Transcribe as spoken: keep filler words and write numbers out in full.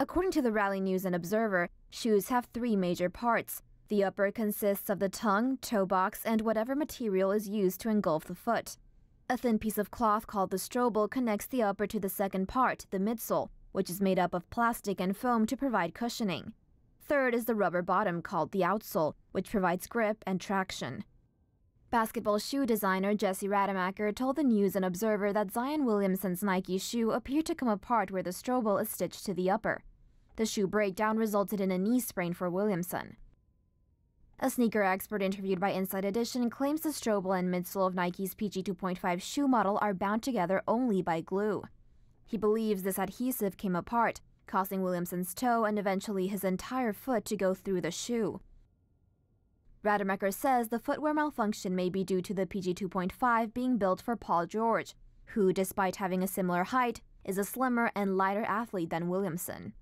According to the Raleigh News and Observer, shoes have three major parts. The upper consists of the tongue, toe box, and whatever material is used to engulf the foot. A thin piece of cloth called the strobel connects the upper to the second part, the midsole, which is made up of plastic and foam to provide cushioning. Third is the rubber bottom called the outsole, which provides grip and traction. Basketball shoe designer Jesse Rademacher told the News and Observer that Zion Williamson's Nike shoe appeared to come apart where the strobel is stitched to the upper. The shoe breakdown resulted in a knee sprain for Williamson. A sneaker expert interviewed by Inside Edition claims the strobel and midsole of Nike's P G two point five shoe model are bound together only by glue. He believes this adhesive came apart, causing Williamson's toe and eventually his entire foot to go through the shoe. Rademacher says the footwear malfunction may be due to the P G two point five being built for Paul George, who, despite having a similar height, is a slimmer and lighter athlete than Williamson.